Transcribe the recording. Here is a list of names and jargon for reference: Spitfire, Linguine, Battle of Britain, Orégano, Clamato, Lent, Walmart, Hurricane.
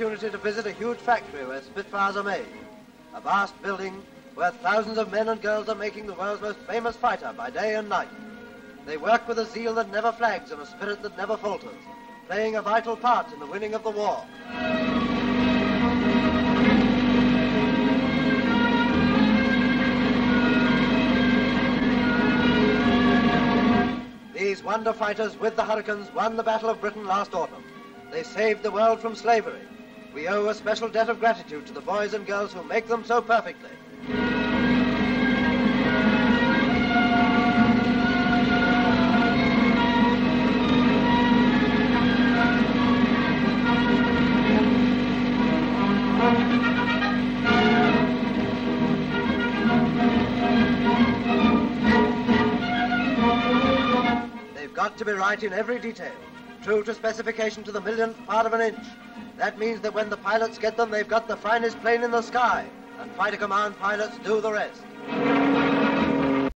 Opportunity to visit a huge factory where Spitfires are made. A vast building where thousands of men and girls are making the world's most famous fighter by day and night. They work with a zeal that never flags and a spirit that never falters, playing a vital part in the winning of the war. These wonder fighters with the Hurricanes won the Battle of Britain last autumn. They saved the world from slavery. We owe a special debt of gratitude to the boys and girls who make them so perfectly. They've got to be right in every detail, true to specification to the millionth part of an inch. That means that when the pilots get them, they've got the finest plane in the sky, and fighter command pilots do the rest.